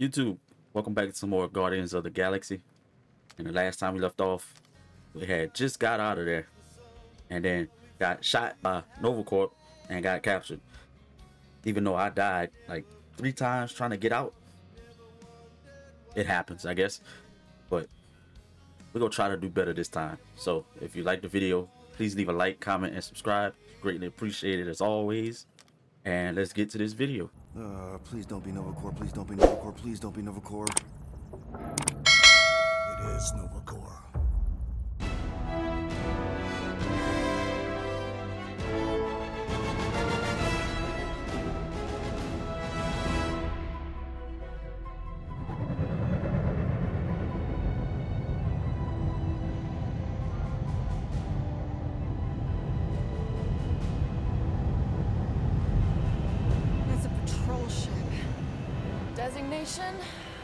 YouTube, welcome back to some more Guardians of the Galaxy. And the last time we left off, we had just got out of there and then got shot by Nova Corps and got captured. Even though I died like 3 times trying to get out, it happens, I guess. But we're gonna try to do better this time. So if you like the video, please leave a like, comment, and subscribe. Greatly appreciated as always. And let's get to this video. Please don't be Nova Corps. Please don't be Nova Corps. Please don't be Nova Corps. It is Nova Corps.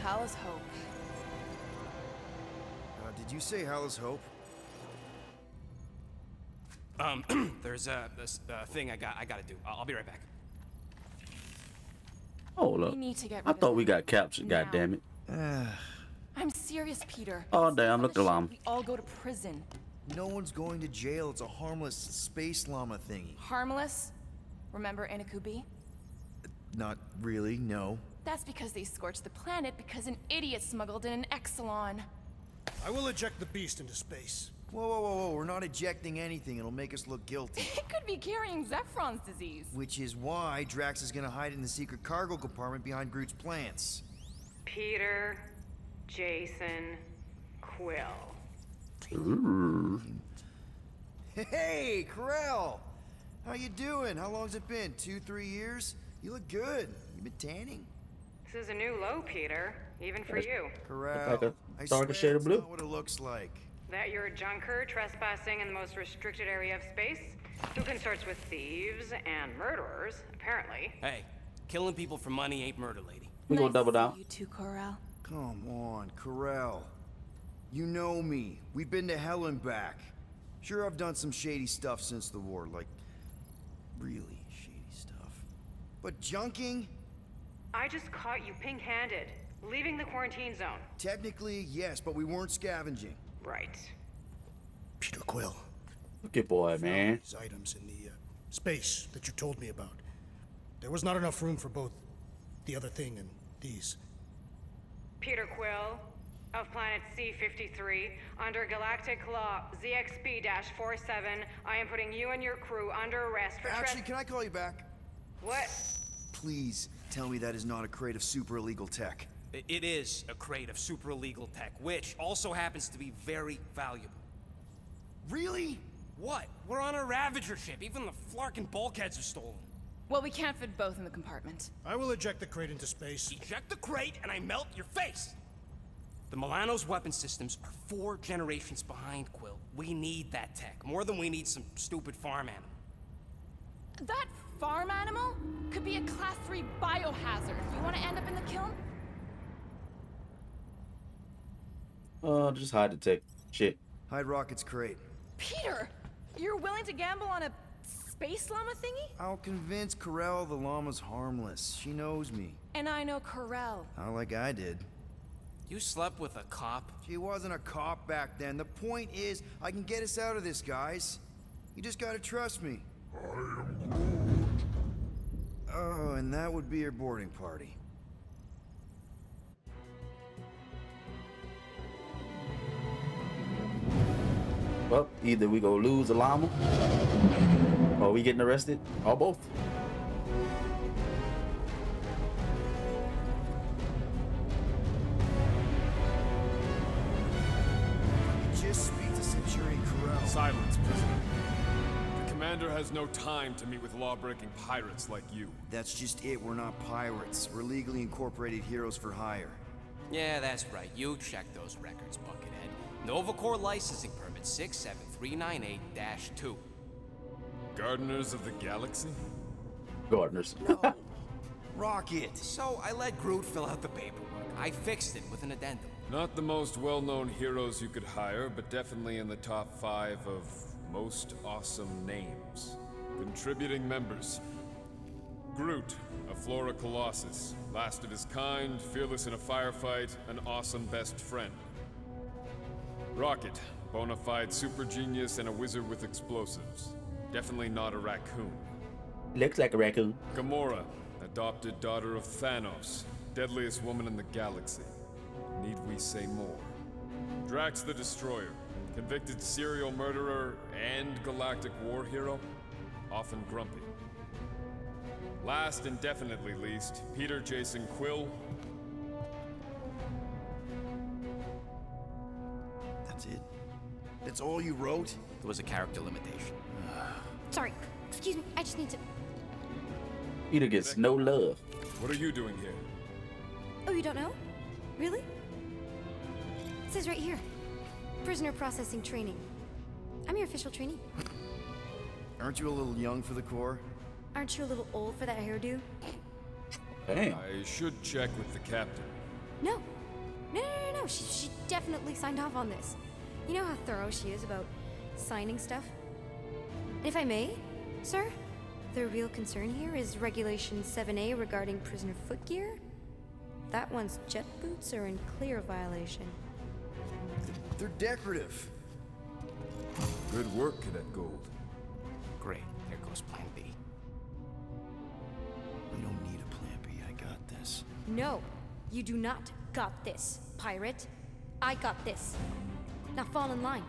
Hal's Hope. Did you say Hal's Hope? There's a thing I gotta do. I'll be right back. Hold up. I thought we got captured. Now. God damn it. I'm serious, Peter. Oh damn! Look at Llama. We all go to prison. No one's going to jail. It's a harmless space llama thingy. Harmless? Remember Anikubi? Not really. No. That's because they scorched the planet because an idiot smuggled in an Exelon. I will eject the beast into space. Whoa, whoa, whoa, whoa, we're not ejecting anything. It'll make us look guilty. He could be carrying Zephron's disease. Which is why Drax is gonna hide in the secret cargo compartment behind Groot's plants. Peter Jason Quill. Ooh. Hey, Ko-Rel! How you doing? How long's it been? 2, 3 years? You look good. You've been tanning. This is a new low, Peter. Even for you. Correct. Like a darker shade of blue. That's not what it looks like. That you're a junker trespassing in the most restricted area of space, who consorts with thieves and murderers, apparently. Hey, killing people for money ain't murder, lady. We nice gonna double down. You too, Ko-Rel. Come on, Ko-Rel. You know me. We've been to hell and back. Sure, I've done some shady stuff since the war, like really shady stuff. But junking. I just caught you pink-handed, leaving the quarantine zone. Technically, yes, but we weren't scavenging. Right. Peter Quill. Good boy, man. These items in the space that you told me about. There was not enough room for both the other thing and these. Peter Quill, of planet C-53, under galactic law ZXB-47, I am putting you and your crew under arrest for Actually, can I call you back? What? Please. Tell me that is not a crate of super illegal tech. It is a crate of super illegal tech, which also happens to be very valuable. Really? What? We're on a Ravager ship. Even the flarkin' bulkheads are stolen. Well, we can't fit both in the compartment. I will eject the crate into space. Eject the crate and I melt your face! The Milano's weapon systems are 4 generations behind, Quill. We need that tech, more than we need some stupid farm animal. That farm animal could be a class 3 biohazard. You want to end up in the kiln? Just hide the tech shit. Hide rocket's crate. Peter, you're willing to gamble on a space llama thingy? I'll convince Ko-Rel the llama's harmless. She knows me. And I know Ko-Rel. Not like I did. You slept with a cop? She wasn't a cop back then. The point is, I can get us out of this, guys. You just gotta trust me. I am Groot. Oh, and that would be your boarding party. Well, either we go lose a llama, or we getting arrested, or both. Just speak to Centurion Ko-Rel. Silence, prisoner. Commander has no time to meet with law-breaking pirates like you. That's just it. We're not pirates. We're legally incorporated heroes for hire. Yeah, that's right. You check those records, Buckethead. Nova Corps licensing permit 67398-2. Gardeners of the Galaxy? Gardeners. No. Rocket! So I let Groot fill out the paperwork. I fixed it with an addendum. Not the most well-known heroes you could hire, but definitely in the top 5 of... most awesome names. Contributing members. Groot, a Flora Colossus. Last of his kind, fearless in a firefight, an awesome best friend. Rocket, bona fide super genius and a wizard with explosives. Definitely not a raccoon. Looks like a raccoon. Gamora, adopted daughter of Thanos, deadliest woman in the galaxy. Need we say more? Drax the Destroyer, convicted serial murderer and galactic war hero, often grumpy. Last and definitely least, Peter Jason Quill. That's it? That's all you wrote? There was a character limitation. Sorry, excuse me, I just need to... Peter gets no love. What are you doing here? Oh, you don't know? Really? It says right here. Prisoner processing training. I'm your official trainee. Aren't you a little young for the Corps? Aren't you a little old for that hairdo? Hey. I should check with the captain. No. She definitely signed off on this. You know how thorough she is about signing stuff? And if I may, sir, the real concern here is Regulation 7A regarding prisoner footgear. That one's jet boots are in clear violation. They're decorative. Good work, Cadet Gold. Great. Here goes Plan B. We don't need a Plan B. I got this. No, you do not got this, pirate. I got this. Now fall in line.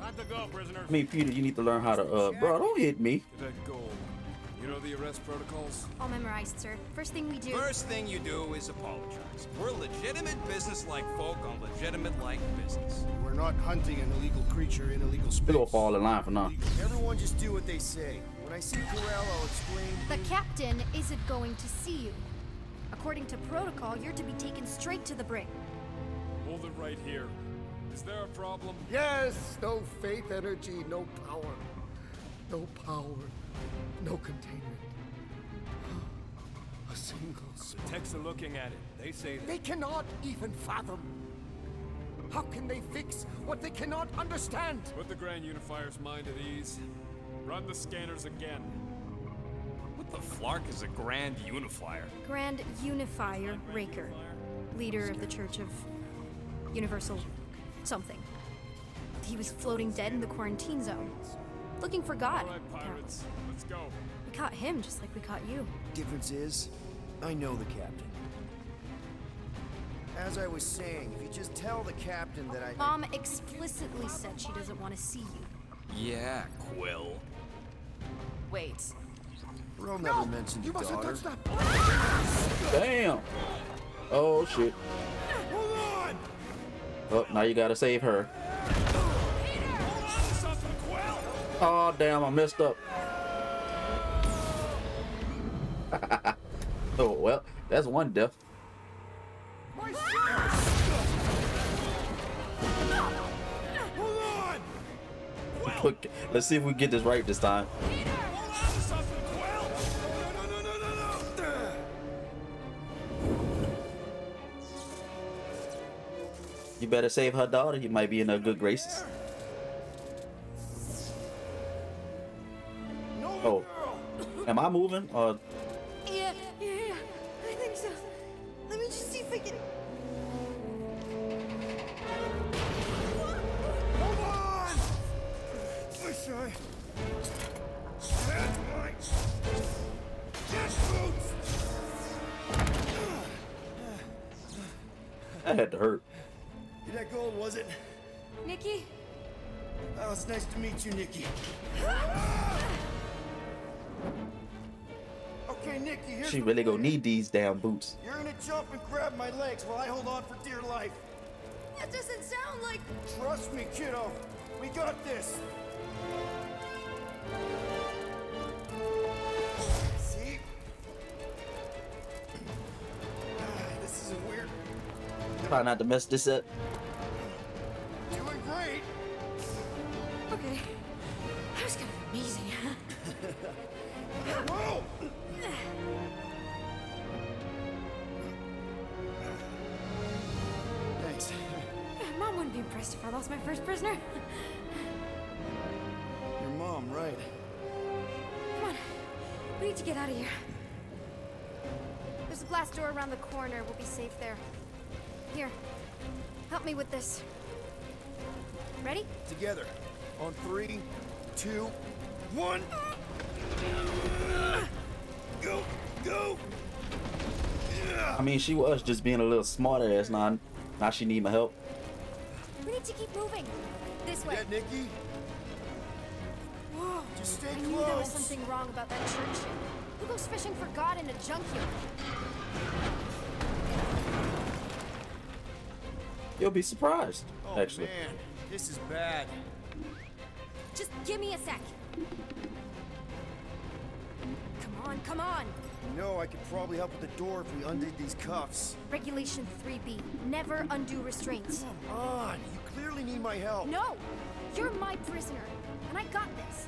Time to go, prisoners. I mean, Peter, you need to learn how to, bro, don't hit me. Cadet Gold, you know the arrest protocols? All memorized, sir. First thing you do is apologize. We're legitimate business-like folk on legitimate-like business. We're not hunting an illegal creature in illegal space. It'll fall in line for now. Everyone just do what they say. When I see Ko-Rel, I'll explain. The captain isn't going to see you. According to protocol, you're to be taken straight to the brig. Hold it right here. Is there a problem? Yes! No faith energy, no power. No power, no containment. A single soul. The techs are looking at it. They say that... They cannot even fathom. How can they fix what they cannot understand? Put the Grand Unifier's mind at ease. Run the scanners again. What the flark is a Grand Unifier? Grand Unifier Raker. Leader of the Church of Universal... something. He was floating dead in the quarantine zone, looking for God. All right, pirates. Let's go. We caught him just like we caught you. Difference is, I know the captain. As I was saying, if you just tell the captain that I... Mom explicitly said she doesn't want to see you. Yeah, Quill. Wait. Quill never mentioned your daughter. You mustn't touch that. Damn. Oh, shit. Oh, now you gotta save her. Oh, damn, I messed up. Oh, well, that's one death. Let's see if we get this right this time. You better save her daughter. You might be in her good graces. Oh, am I moving? Or yeah. I think so. Let me just see if I can. Hold on! I'm sorry. That had to hurt. That Gold, was it? Nikki? Oh, it's nice to meet you, Nikki. Okay, Nikki, here's... She really gonna need these damn boots. You're gonna jump and grab my legs while I hold on for dear life. That doesn't sound like... Trust me, kiddo. We got this. See? This is a weird... Try not to mess this up. Okay, that was kind of amazing, huh? Whoa! Thanks. Mom wouldn't be impressed if I lost my first prisoner. Your mom, right? Come on, we need to get out of here. blast door around the corner. We'll be safe there. Here, help me with this. Ready? Together. On 3, 2, 1. Go, go. I mean, she was just being a little smarter ass. Now she need my help. We need to keep moving. This way. Yeah, Nikki. Whoa. Just stay close. I knew there was something wrong about that church. Who goes fishing for God in a junkyard? You'll be surprised, actually. Man, this is bad. Just give me a sec. Come on, come on. You know, I could probably help with the door if we undid these cuffs. Regulation 3B. Never undo restraints. Come on, you clearly need my help. No, you're my prisoner, and I got this.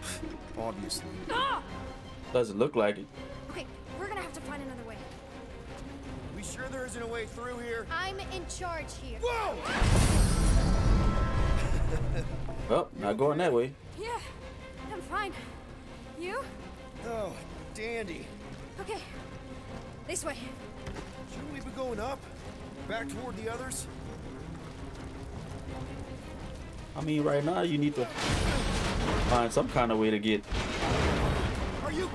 Obviously. Ah! Doesn't look like it. Okay, we're gonna have to find another way. We sure there isn't a way through here? I'm in charge here. Whoa! Well, not going that way. Yeah, I'm fine. You? Oh, dandy. Okay, this way. Shouldn't we be going up? Back toward the others? I mean, right now you need to find some kind of way to get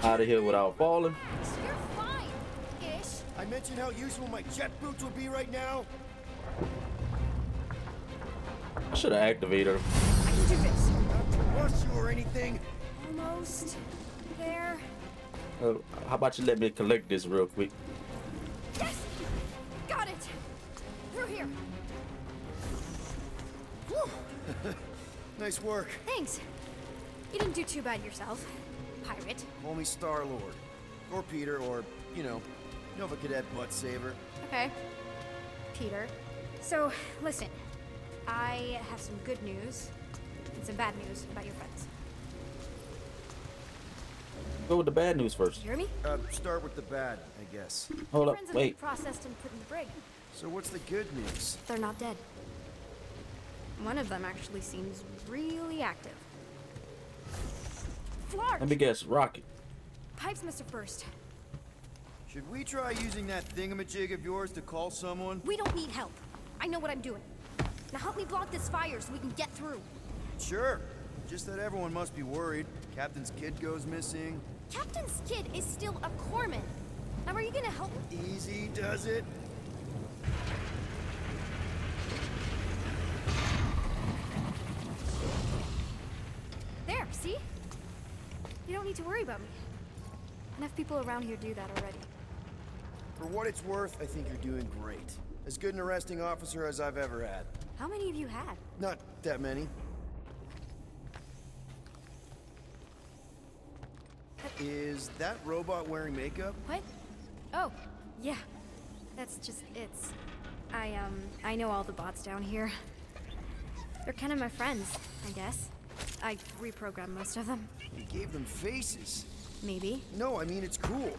out of here without falling. You're fine, ish. I mentioned how useful my jet boots would be right now. I should have activated them. I can do this. Not to rush you or anything. Almost there. How about you let me collect this real quick? Yes, got it. Through here. Nice work. Thanks. You didn't do too bad yourself. Pirate. Call me Star-Lord. Or Peter, or, you know, Nova Cadet Butt Saver. Okay. Peter. So, listen. I have some good news and some bad news about your friends. Go with the bad news first. You hear me? Start with the bad, I guess. Hold up, wait. Processed and put in the brig. So what's the good news? They're not dead. One of them actually seems really active. Flark. Let me guess, rocket. Pipes must have burst. Should we try using that thingamajig of yours to call someone? We don't need help. I know what I'm doing. Now help me block this fire so we can get through. Sure. Just that everyone must be worried. Captain's kid goes missing. Captain's kid is still a corpsman. Now are you gonna help me? Easy does it. There, see? You don't need to worry about me. Enough people around here do that already. For what it's worth, I think you're doing great. As good an arresting officer as I've ever had. How many of you had? Not that many. Is that robot wearing makeup? What? Oh, yeah. That's just it's. I know all the bots down here. They're kind of my friends, I guess. I reprogrammed most of them. You gave them faces. Maybe. No, I mean it's cool.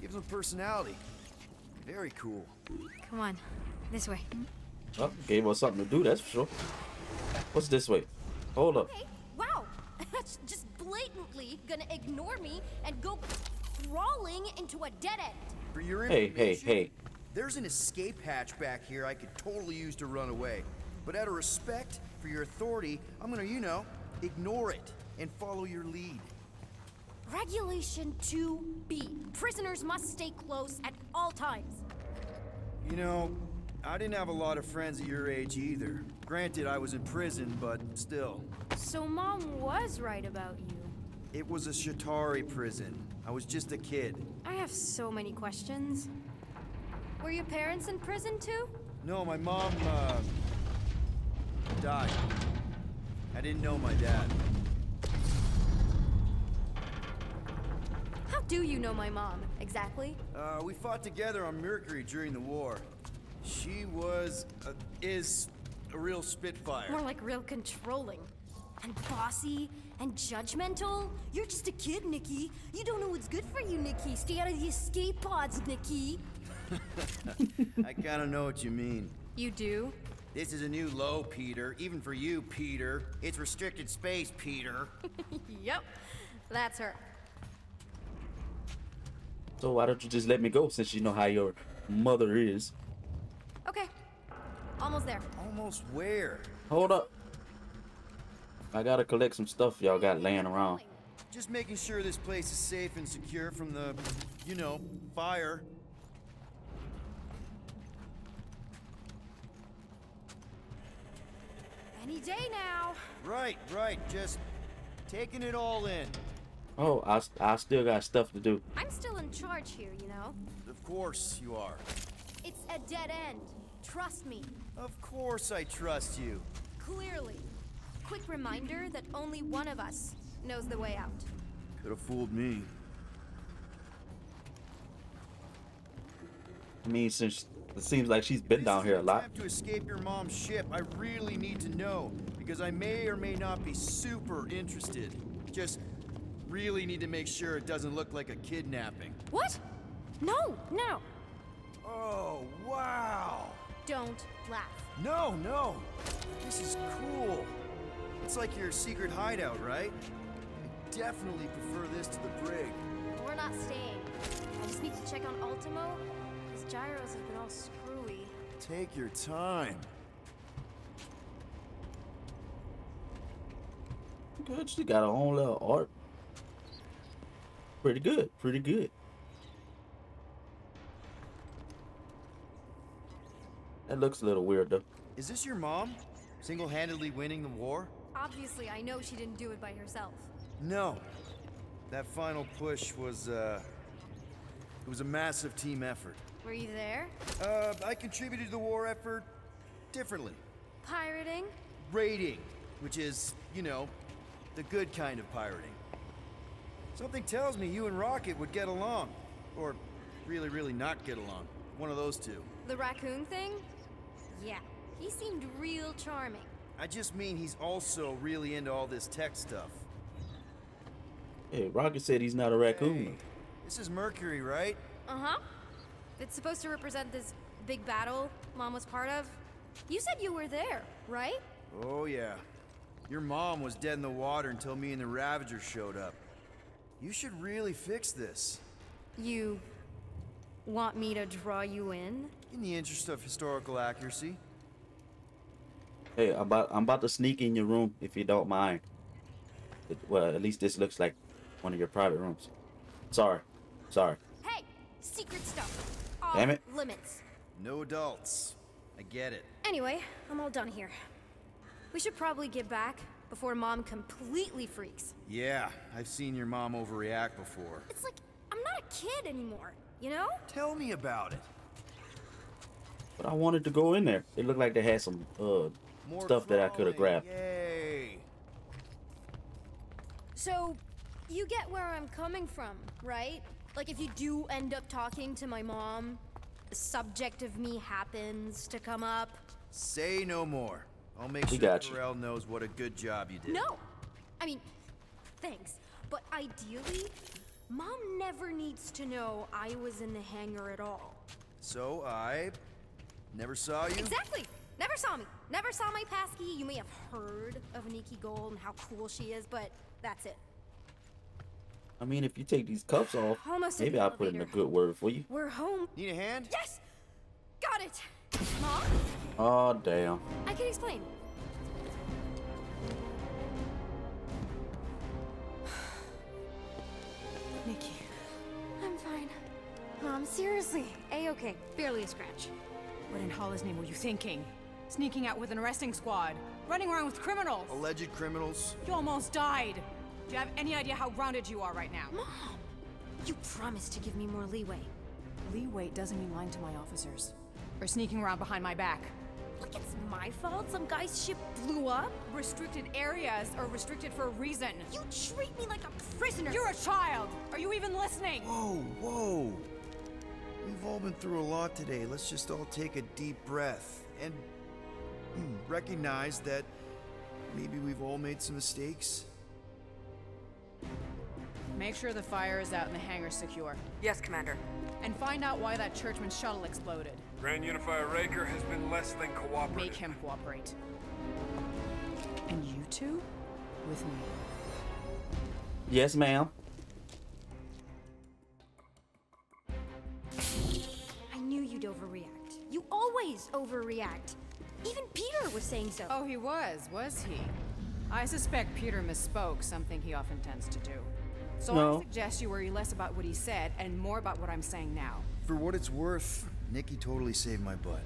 Gives them personality. Very cool. Come on, this way. Well, gave us something to do, that's for sure. What's this way? Hold up. Okay. Wow. That's just blatantly gonna ignore me and go crawling into a dead end. For your hey. There's an escape hatch back here I could totally use to run away. But out of respect for your authority, I'm gonna, you know, ignore it and follow your lead. Regulation 2B. Prisoners must stay close at all times. You know, I didn't have a lot of friends at your age either. Granted, I was in prison, but still. So Mom was right about you. It was a Chitauri prison. I was just a kid. I have so many questions. Were your parents in prison too? No, my mom, died. I didn't know my dad. How do you know my mom, exactly? We fought together on Mercury during the war. She was, is a real spitfire. More like real controlling. And bossy, and judgmental. You're just a kid, Nikki. You don't know what's good for you, Nikki. Stay out of the escape pods, Nikki. I kind of know what you mean. You do? This is a new low, Peter. Even for you, Peter. It's restricted space, Peter. Yep, that's her. So why don't you just let me go since you know how your mother is. Okay. Almost there. Almost where? Hold up. I gotta collect some stuff y'all got laying around. Just making sure this place is safe and secure from the, you know, fire. Any day now. Right, right. Just taking it all in. Oh, I still got stuff to do. I'm still in charge here, you know. Of course you are. It's a dead end. Trust me. Of course I trust you. Clearly. Quick reminder that only one of us knows the way out. Could have fooled me. I mean, since it seems like she's been down here a lot. If this is an attempt to escape your mom's ship, I really need to know, because I may or may not be super interested. Just really need to make sure it doesn't look like a kidnapping. What? No, no. Oh, wow. Don't laugh. No, no. This is cool. It's like your secret hideout, right? I definitely prefer this to the brig. We're not staying. I just need to check on Ultimo. His gyros have been all screwy. Take your time. Good, she got her own little art. Pretty good, pretty good. That looks a little weird, though. Is this your mom? Single-handedly winning the war? Obviously, I know she didn't do it by herself. No. That final push was, it was a massive team effort. Were you there? I contributed to the war effort differently. Pirating? Raiding, which is, you know, the good kind of pirating. Something tells me you and Rocket would get along. Or really, really not get along. One of those two. The raccoon thing? Yeah, he seemed real charming. I just mean he's also really into all this tech stuff. Hey, Rocket said he's not a raccoon. Hey, this is Mercury, right? Uh-huh. It's supposed to represent this big battle Mom was part of. You said you were there, right? Oh, yeah. Your mom was dead in the water until me and the Ravager showed up. You should really fix this. You want me to draw you in? In the interest of historical accuracy. Hey, I'm about to sneak in your room if you don't mind. Well, at least this looks like one of your private rooms. Sorry. Sorry. Hey, secret stuff. All damn it. Limits. No adults. I get it. Anyway, I'm all done here. We should probably get back before Mom completely freaks. Yeah, I've seen your mom overreact before. It's like, I'm not a kid anymore, you know? Tell me about it. But I wanted to go in there. It looked like they had some stuff that I could have grabbed. Yay. So, you get where I'm coming from, right? Like, if you do end up talking to my mom, the subject of me happens to come up. Say no more. I'll make sure Ko-Rel knows what a good job you did. No! I mean, thanks. But ideally, Mom never needs to know I was in the hangar at all. So I never saw you? Exactly! Never saw me. Never saw my passkey. You may have heard of Nikki Gold and how cool she is, but that's it. I mean, if you take these cuffs off, maybe I'll put in a good word for you. We're home. Need a hand? Yes! Got it! Mom? Oh, damn. I can explain. Nikki. I'm fine. Mom, seriously. A-okay. Barely a scratch. What in Hala's name were you thinking? Sneaking out with an arresting squad. Running around with criminals. Alleged criminals. You almost died. Do you have any idea how rounded you are right now? Mom! You promised to give me more leeway. Leeway doesn't mean lying to my officers. Or sneaking around behind my back. Look, it's my fault some guy's ship blew up. Restricted areas are restricted for a reason. You treat me like a prisoner. You're a child. Are you even listening? Whoa, whoa. We've all been through a lot today. Let's just all take a deep breath and recognize that maybe we've all made some mistakes. Make sure the fire is out and the hangar's secure. Yes, Commander. And find out why that churchman's shuttle exploded. Grand Unifier Raker has been less than cooperative. Make him cooperate. And you two? With me. Yes, ma'am. I knew you'd You always overreact. Even Peter was saying so. Oh, he was he? I suspect Peter misspoke, something he often tends to do. So no. I suggest you worry less about what he said and more about what I'm saying now. For what it's worth, Nikki totally saved my butt.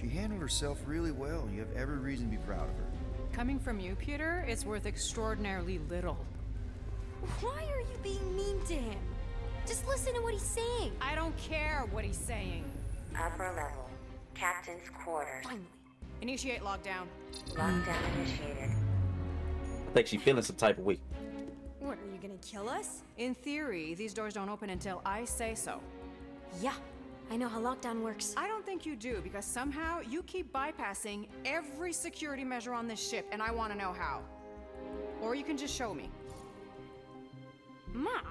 She handled herself really well, and you have every reason to be proud of her. Coming from you, Peter, it's worth extraordinarily little. Why are you being mean to him? Just listen to what he's saying. I don't care what he's saying. Upper level. Captain's quarters. Finally. Initiate lockdown. Lockdown initiated. I think she's feeling some type of way. What, are you gonna kill us? In theory, these doors don't open until I say so. Yeah, I know how lockdown works. I don't think you do, because somehow you keep bypassing every security measure on this ship, and I want to know how. Or you can just show me. Mom!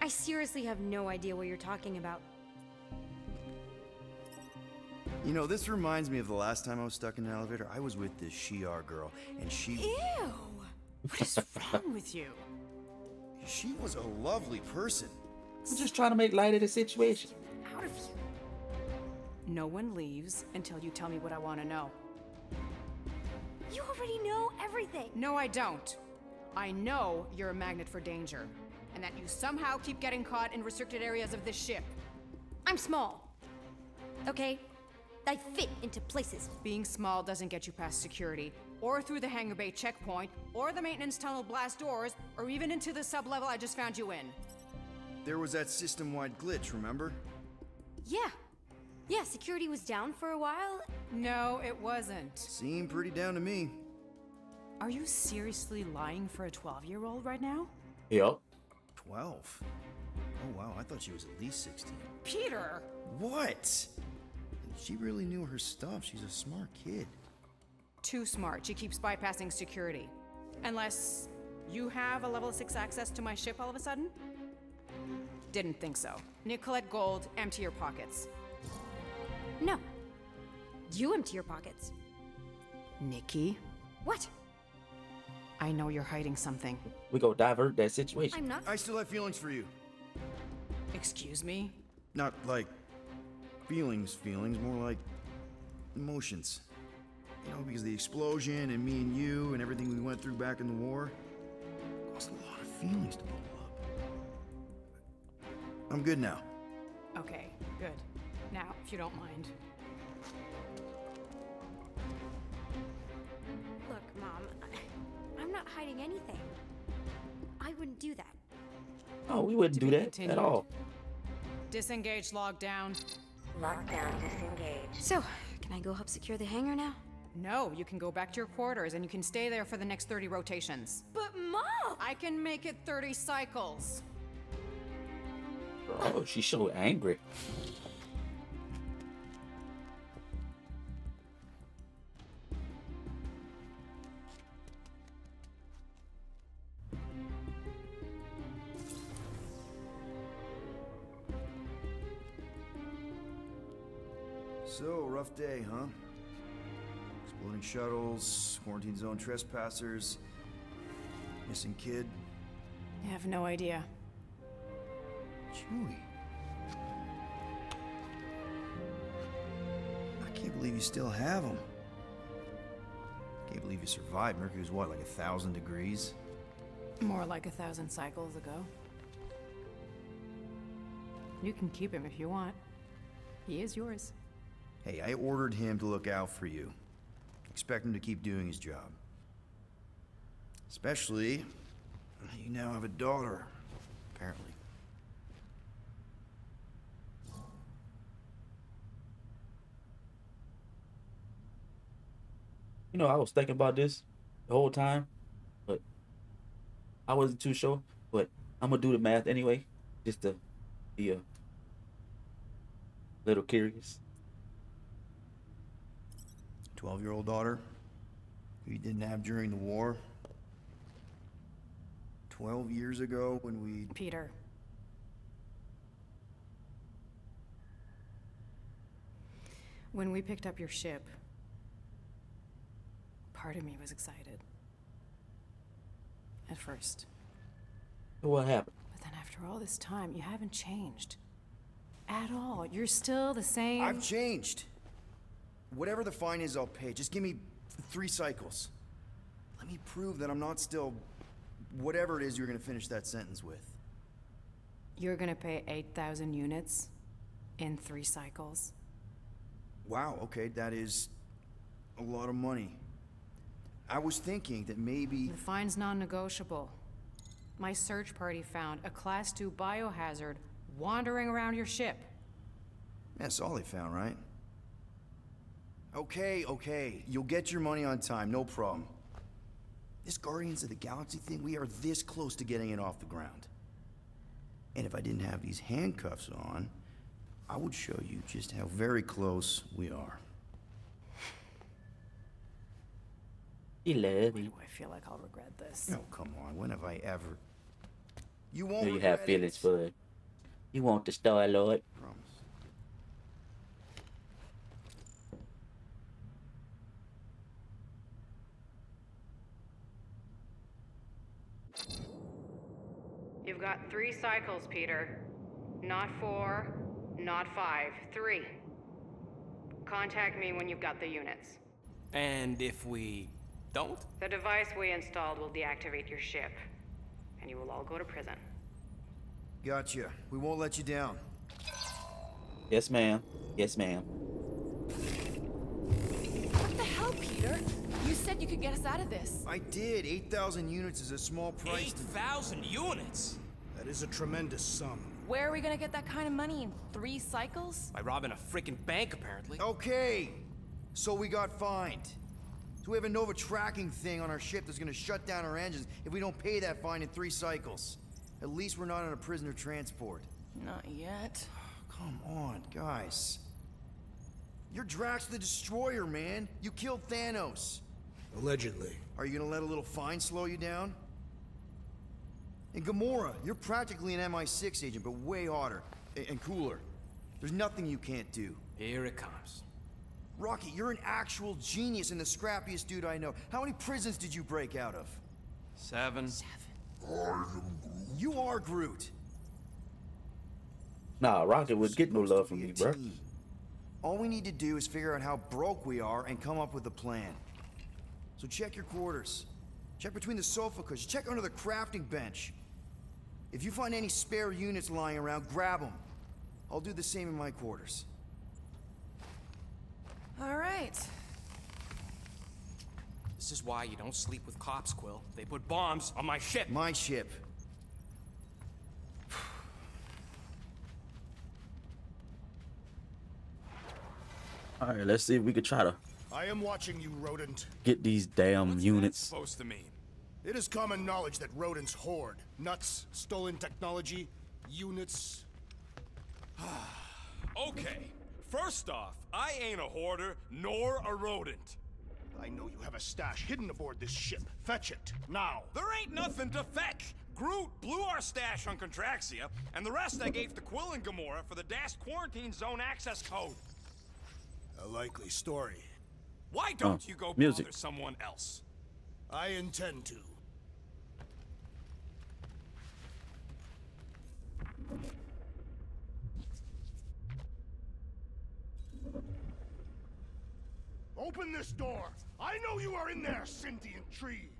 I seriously have no idea what you're talking about. You know, this reminds me of the last time I was stuck in an elevator. I was with this Shi'ar girl, and she... Ew! What is wrong with you? She was a lovely person. I'm just trying to make light of the situation. Out of you. No one leaves until you tell me what I want to know. You already know everything. No, I don't. I know you're a magnet for danger, and that you somehow keep getting caught in restricted areas of this ship. I'm small. Okay? I fit into places. Being small doesn't get you past security, or through the hangar bay checkpoint, or the maintenance tunnel blast doors, or even into the sublevel I just found you in. There was that system-wide glitch, remember? Yeah. Yeah, security was down for a while. No, it wasn't. Seemed pretty down to me. Are you seriously lying for a 12-year-old right now? Yep. 12? Oh, wow, I thought she was at least 16. Peter! What? She really knew her stuff. She's a smart kid. Too smart. She keeps bypassing security. Unless you have a level 6 access to my ship all of a sudden? Didn't think so. Nicolette Gold, empty your pockets. No. You empty your pockets. Nikki? What? I know you're hiding something. We go divert that situation. I'm not. I still have feelings for you. Excuse me? Not like... Feelings, more like emotions. You know, because the explosion and me and you and everything we went through back in the war caused a lot of feelings to bubble up. I'm good now. Okay, good. Now, if you don't mind. Look, Mom, I'm not hiding anything. I wouldn't do that. Oh, we wouldn't do that at all. Disengage lockdown. Lockdown disengaged. So, can I go help secure the hangar now? No, you can go back to your quarters and you can stay there for the next 30 rotations. But Mom! I can make it 30 cycles. Bro, she's so angry. So, rough day, huh? Exploding shuttles, quarantine zone trespassers, missing kid. I have no idea. Chewie. I can't believe you still have him. Can't believe you survived. Mercury was what, like 1,000 degrees? More like 1,000 cycles ago. You can keep him if you want. He is yours. Hey, I ordered him to look out for you. Expect him to keep doing his job. Especially, you now have a daughter, apparently. You know, I was thinking about this the whole time, but I wasn't too sure, but I'm gonna do the math anyway, just to be a little curious. 12-year-old daughter who you didn't have during the war. 12 years ago when we... Peter. When we picked up your ship, part of me was excited. At first. What happened? But then after all this time, you haven't changed. at all. You're still the same. I've changed. Whatever the fine is, I'll pay. Just give me 3 cycles. Let me prove that I'm not still whatever it is you're gonna finish that sentence with. You're gonna pay 8,000 units in 3 cycles. Wow, okay, that is a lot of money. I was thinking that maybe... The fine's non-negotiable. My search party found a Class 2 biohazard wandering around your ship. That's all they found, right? Okay, okay, you'll get your money on time, no problem. This Guardians of the Galaxy thing, we are this close to getting it off the ground. And if I didn't have these handcuffs on, I would show you just how very close we are. I feel like I'll regret this. No, come on. When have I ever? You won't. You have feelings for it. You want the Star-Lord. Promise. You've got 3 cycles, Peter. Not 4, not 5, 3. Contact me when you've got the units. And if we don't? The device we installed will deactivate your ship, and you will all go to prison. Gotcha. We won't let you down. Yes, ma'am. Yes, ma'am. What the hell, Peter? You said you could get us out of this. I did. 8,000 units is a small price. 8,000 units? That is a tremendous sum. Where are we gonna get that kind of money in 3 cycles? By robbing a freaking bank, apparently. Okay. So we got fined. So we have a Nova tracking thing on our ship that's gonna shut down our engines if we don't pay that fine in 3 cycles. At least we're not on a prisoner transport. Not yet. Come on, guys. You're Drax the Destroyer, man. You killed Thanos. Allegedly. Are you gonna let a little fine slow you down? And Gamora, you're practically an MI6 agent, but way hotter and cooler. There's nothing you can't do. Here it comes. Rocky, you're an actual genius and the scrappiest dude I know. How many prisons did you break out of? 7. I am Groot. You are Groot. Nah, Rocky would get no love from me, bro. All we need to do is figure out how broke we are and come up with a plan. So check your quarters. Check between the sofa cushions. Check under the crafting bench. If you find any spare units lying around, grab them. I'll do the same in my quarters. All right. This is why you don't sleep with cops, Quill. They put bombs on my ship. My ship. All right, let's see if we could try to. I am watching you, rodent. Get these damn units. Supposed to mean? It is common knowledge that rodents hoard nuts, stolen technology, units. Okay. First off, I ain't a hoarder, nor a rodent. I know you have a stash hidden aboard this ship. Fetch it, now. There ain't nothing to fetch. Groot blew our stash on Contraxia, and the rest I gave to Quill and Gamora for the dashed quarantine zone access code. A likely story. Why don't you go bother someone else? I intend to. Open this door! I know you are in there, sentient tree!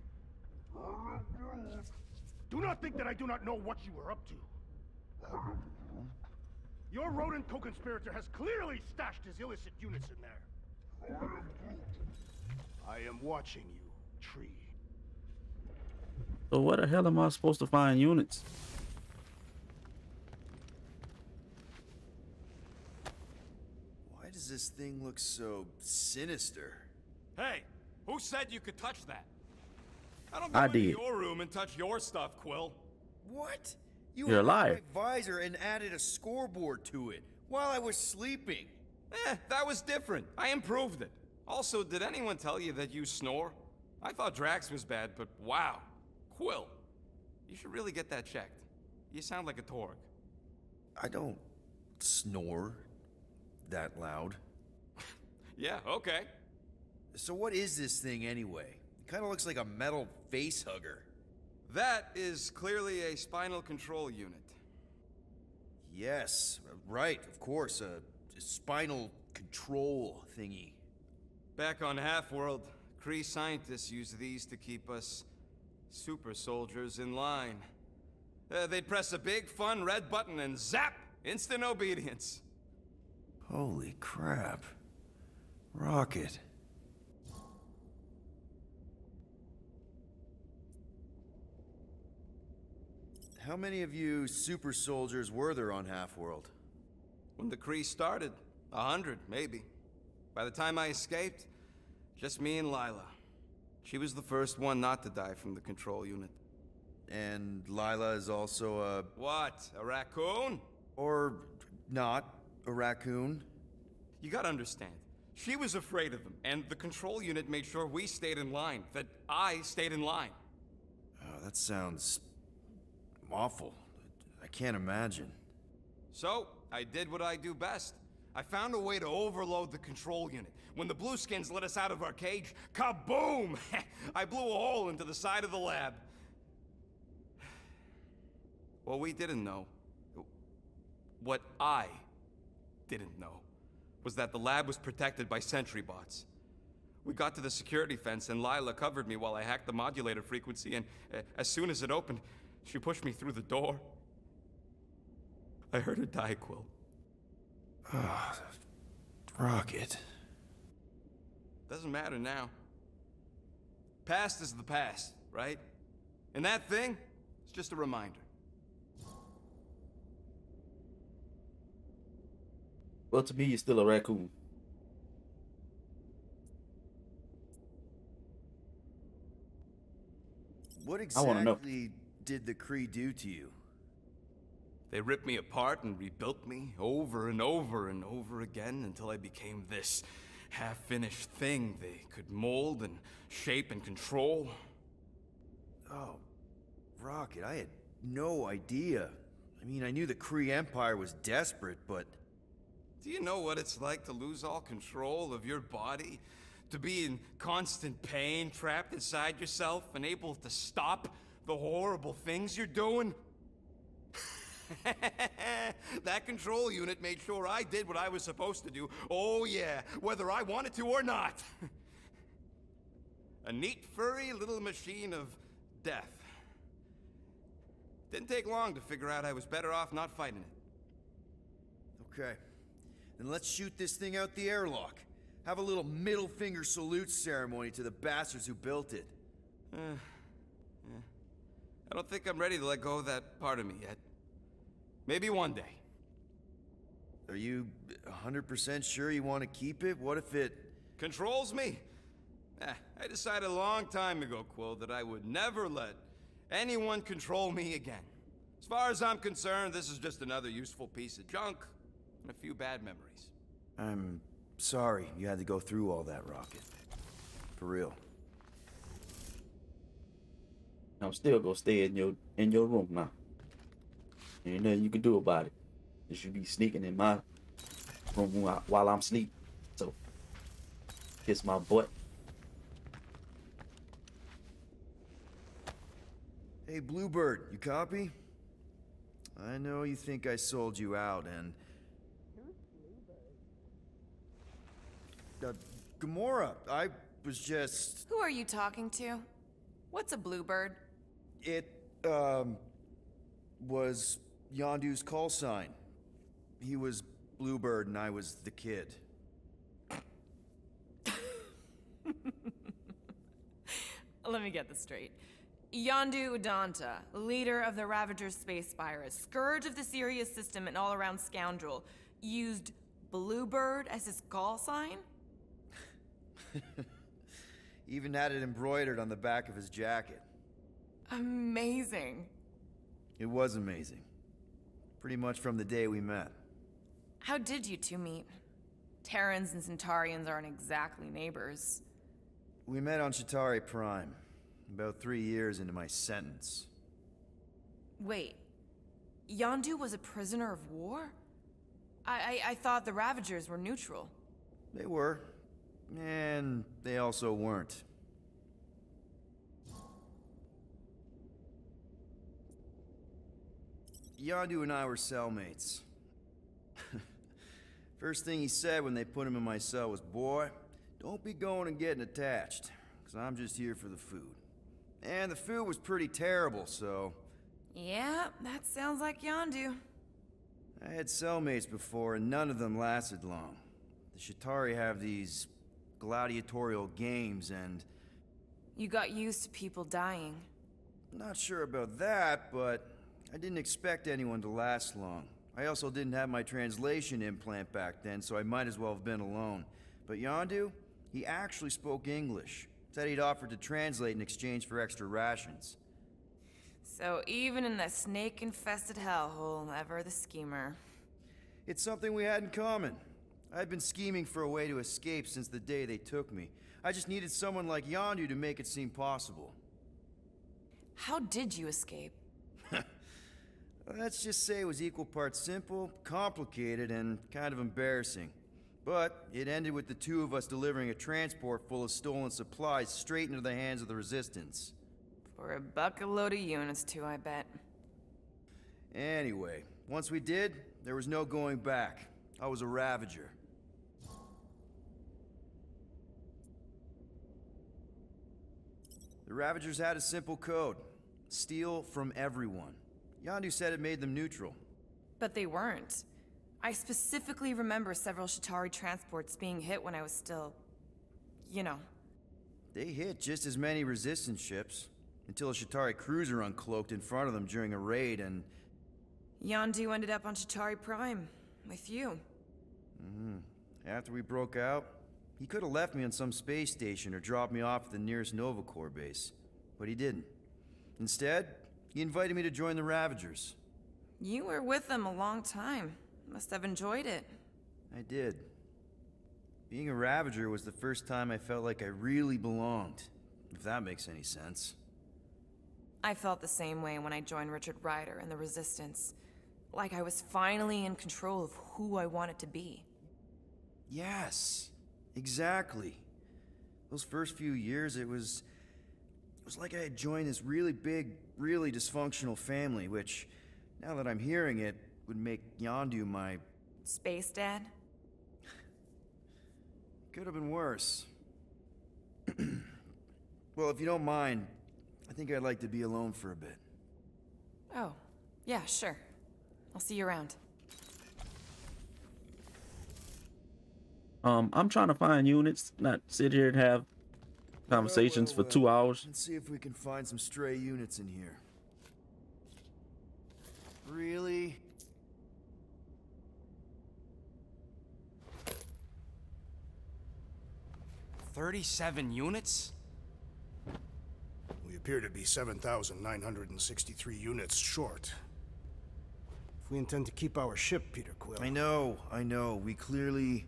Do not think that I do not know what you were up to. Your rodent co-conspirator has clearly stashed his illicit units in there. I am watching you, tree. So where the hell am I supposed to find units? This thing looks so sinister. Hey, who said you could touch that? I don't go into your room and touch your stuff, Quill. What? You're a liar. My visor and added a scoreboard to it while I was sleeping. Eh, that was different. I improved it. Also, did anyone tell you that you snore? I thought Drax was bad, but wow. Quill, you should really get that checked. You sound like a Torg. I don't snore. That loud. Yeah, okay. So what is this thing anyway? It kind of looks like a metal face hugger. That is clearly a spinal control unit. Yes, right, of course, a spinal control thingy. Back on Half-World, Kree scientists use these to keep us super soldiers in line. They'd press a big, fun red button and zap! Instant obedience. Holy crap. Rocket. How many of you super soldiers were there on Half-World? When the Kree started, 100, maybe. By the time I escaped, just me and Lila. She was the first one not to die from the control unit. And Lila is also a... What? A raccoon? Or not a raccoon. You gotta understand. She was afraid of them, and the control unit made sure we stayed in line, that I stayed in line. Oh, that sounds awful. I can't imagine. So, I did what I do best. I found a way to overload the control unit. When the Blueskins let us out of our cage, kaboom! I blew a hole into the side of the lab. Well, we didn't know. What I didn't know was that the lab was protected by sentry bots. We got to the security fence and Lila covered me while I hacked the modulator frequency, and as soon as it opened, she pushed me through the door. I heard her die, Quill. Ah, Rocket. Doesn't matter now. Past is the past, right? And that thing is just a reminder. Well, to me, you're still a raccoon. What exactly did the Kree do to you? They ripped me apart and rebuilt me over and over and over again until I became this half-finished thing they could mold and shape and control. Oh, Rocket, I had no idea. I mean, I knew the Kree Empire was desperate, but... Do you know what it's like to lose all control of your body? To be in constant pain, trapped inside yourself, unable to stop the horrible things you're doing? That control unit made sure I did what I was supposed to do. Oh yeah, whether I wanted to or not. A neat, furry little machine of death. Didn't take long to figure out I was better off not fighting it. Okay. And let's shoot this thing out the airlock. Have a little middle finger salute ceremony to the bastards who built it. Yeah. I don't think I'm ready to let go of that part of me yet. Maybe one day. Are you 100% sure you want to keep it? What if it... controls me? I decided a long time ago, Quill, that I would never let anyone control me again. As far as I'm concerned, this is just another useful piece of junk. And a few bad memories. I'm sorry you had to go through all that, Rocket. For real. I'm still gonna stay in your room now. Ain't nothing you can do about it. You should be sneaking in my room while I'm asleep. So kiss my butt. Hey Bluebird, you copy? I know you think I sold you out and Gamora, I was just... Who are you talking to? What's a bluebird? It, was Yondu's call sign. He was Bluebird and I was the kid. Let me get this straight. Yondu Udonta, leader of the Ravager space virus, scourge of the Sirius system and all-around scoundrel, used Bluebird as his call sign? Even had it embroidered on the back of his jacket. Amazing. It was amazing. Pretty much from the day we met. How did you two meet? Terrans and Centaurians aren't exactly neighbors. We met on Chitauri Prime, about 3 years into my sentence. Wait, Yondu was a prisoner of war? I thought the Ravagers were neutral. They were. And they also weren't. Yondu and I were cellmates. First thing he said when they put him in my cell was, "Boy, don't be going and getting attached, because I'm just here for the food." And the food was pretty terrible, so... Yeah, that sounds like Yondu. I had cellmates before, and none of them lasted long. The Chitauri have these gladiatorial games, and... You got used to people dying. Not sure about that, but I didn't expect anyone to last long. I also didn't have my translation implant back then, so I might as well have been alone. But Yondu, he actually spoke English. Said he'd offered to translate in exchange for extra rations. So even in the snake-infested hellhole, ever the schemer. It's something we had in common. I'd been scheming for a way to escape since the day they took me. I just needed someone like Yondu to make it seem possible. How did you escape? Let's just say it was equal parts simple, complicated, and kind of embarrassing. But it ended with the two of us delivering a transport full of stolen supplies straight into the hands of the Resistance. For a bucket-load of units, too, I bet. Anyway, once we did, there was no going back. I was a Ravager. The Ravagers had a simple code. Steal from everyone. Yondu said it made them neutral. But they weren't. I specifically remember several Chitauri transports being hit when I was still... you know. They hit just as many Resistance ships, until a Chitauri cruiser uncloaked in front of them during a raid and... Yondu ended up on Chitauri Prime, with you. Mm-hmm. After we broke out, he could have left me on some space station or dropped me off at the nearest Nova Corps base, but he didn't. Instead, he invited me to join the Ravagers. You were with them a long time. Must have enjoyed it. I did. Being a Ravager was the first time I felt like I really belonged, if that makes any sense. I felt the same way when I joined Richard Ryder and the Resistance. Like I was finally in control of who I wanted to be. Yes, exactly. Those first few years, it was like I had joined this really big, really dysfunctional family, which, now that I'm hearing it, would make Yondu my... Space dad? Could have been worse. Well, if you don't mind, I think I'd like to be alone for a bit. Oh, yeah, sure. I'll see you around. I'm trying to find units, not sit here and have conversations for 2 hours. Let's see if we can find some stray units in here. Really? "37 units? We appear to be 7,963 units short. If we intend to keep our ship, Peter Quill..." I know. We clearly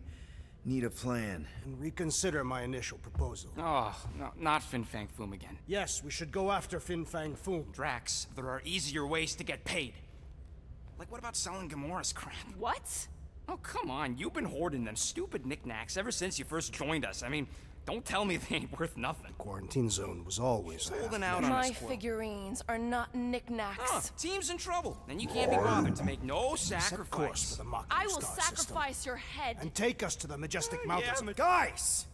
need a plan. "And reconsider my initial proposal." Oh, no, not Fin Fang Foom again. "Yes, we should go after Fin Fang Foom." "Drax, there are easier ways to get paid. Like, what about selling Gamora's crap?" "What?" "Oh, come on. You've been hoarding them stupid knickknacks ever since you first joined us. I mean... don't tell me they ain't worth nothing." "Quarantine zone was always holding out on us." "My figurines are not knickknacks." "Team's in trouble, and you can't be bothered to make no sacrifice." "I will sacrifice your head and take us to the majestic mountains." "Yeah, guys,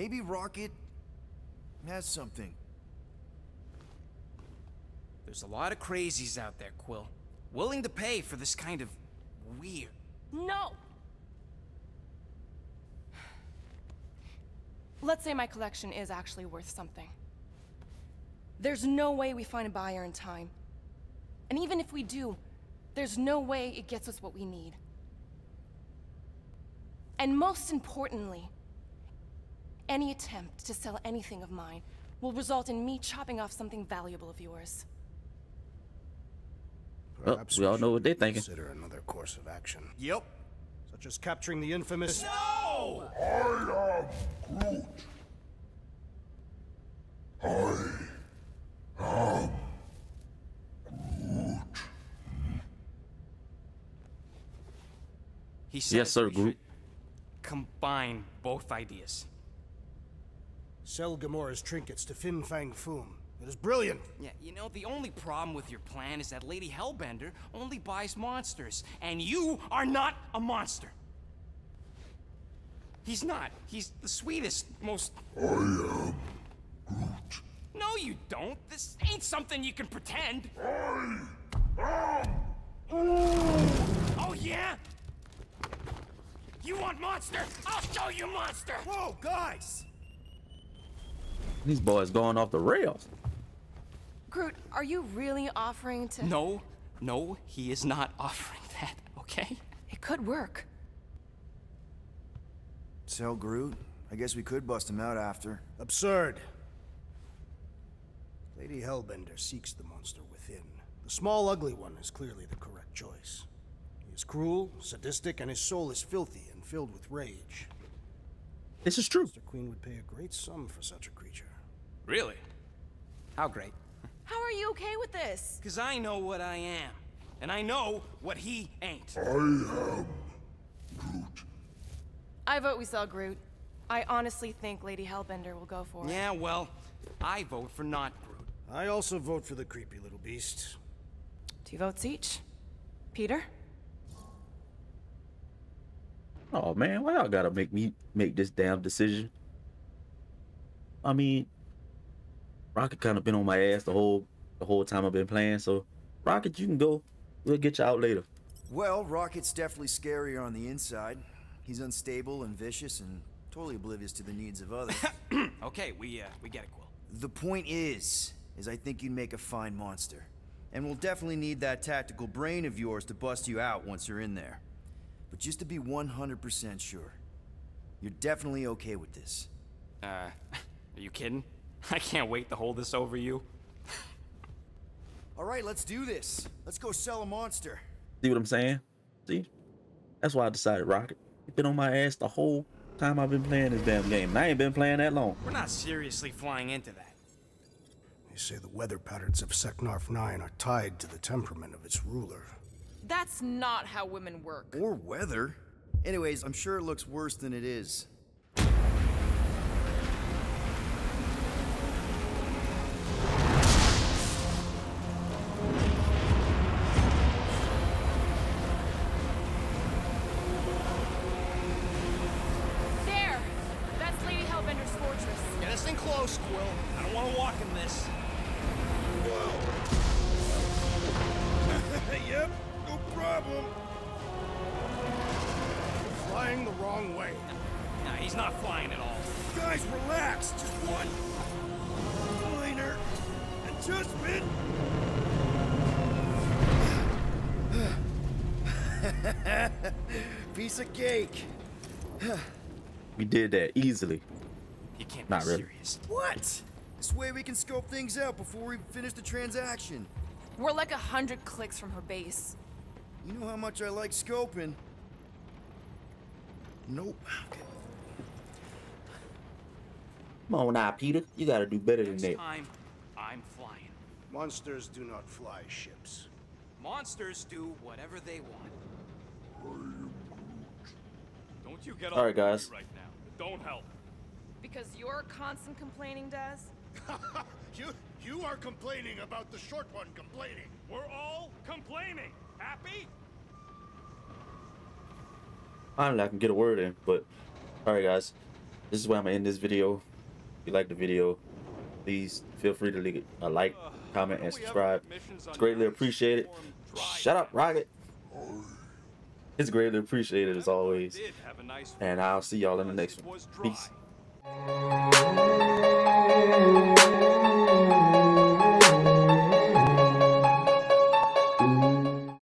maybe Rocket has something." "There's a lot of crazies out there, Quill, willing to pay for this kind of weird..." "No. Let's say my collection is actually worth something. There's no way we find a buyer in time. And even if we do, there's no way it gets us what we need. And most importantly, any attempt to sell anything of mine will result in me chopping off something valuable of yours." "Perhaps we all know what they're thinking. Consider another course of action." "Yep. Such as capturing the infamous..." "No! I am Groot. I am Groot." "He said..." "Yes, sir, Groot." "Combine both ideas. Sell Gamora's trinkets to Fin Fang Foom, It is brilliant. Yeah, you know, the only problem with your plan is that Lady Hellbender only buys monsters, and you are not a monster. He's not. He's the sweetest, most... I am Groot. No, you don't. This ain't something you can pretend. I am Groot. Oh, yeah? You want monster? I'll show you monster! Whoa, guys! These boys going off the rails. Groot, are you really offering to... No, no, he is not offering that, okay? It could work. Sell Groot? I guess we could bust him out after. Absurd. Lady Hellbender seeks the monster within. The small, ugly one is clearly the correct choice. He is cruel, sadistic, and his soul is filthy and filled with rage. This is true. Mr. Queen would pay a great sum for such a creature. Really? How great? How are you okay with this? Because I know what I am, and I know what he ain't. I am Groot. I vote we sell Groot. I honestly think Lady Hellbender will go for it. Yeah, well, I vote for not Groot. I also vote for the creepy little beast. 2 votes each. Peter? Oh man, why y'all gotta make me make this damn decision? I mean, Rocket kind of been on my ass the whole time I've been playing, so Rocket, you can go. We'll get you out later. Well, Rocket's definitely scarier on the inside. He's unstable and vicious and totally oblivious to the needs of others. Okay, we get it, Quill. The point is I think you'd make a fine monster. And we'll definitely need that tactical brain of yours to bust you out once you're in there. But just to be 100% sure, you're definitely okay with this. Are you kidding? I can't wait to hold this over you. All right, let's do this. Let's go sell a monster. See what I'm saying? See? That's why I decided Rocket. It's been on my ass the whole time I've been playing this damn game. And I ain't been playing that long. We're not seriously flying into that. They say the weather patterns of Seknarf 9 are tied to the temperament of its ruler. That's not how women work. Or weather. Anyways, I'm sure it looks worse than it is. There! That's Lady Hellbender's fortress. Get us in close, Quill. I don't want to walk in this. Whoa! Yep. Problem. We're flying the wrong way. Nah, he's not flying at all. Guys, relax. Just one minor adjustment. Piece of cake. We did that easily. You can't be serious. What? This way we can scope things out before we finish the transaction. We're like 100 clicks from her base. You know how much I like scoping. Nope. Come on now, Peter. You gotta do better than that. Next time, I'm flying. Monsters do not fly ships. Monsters do whatever they want. Don't you get all right, guys. Right now. Don't help. Because your constant complaining does. You are complaining about the short one complaining. We're all complaining. Happy? Finally, I can get a word in, but alright guys, this is where I'm gonna end this video. If you like the video, please feel free to leave a like, comment, and subscribe. It's greatly appreciated. Shut up, Rocket. It's greatly appreciated as always. And I'll see y'all in the next one. Peace.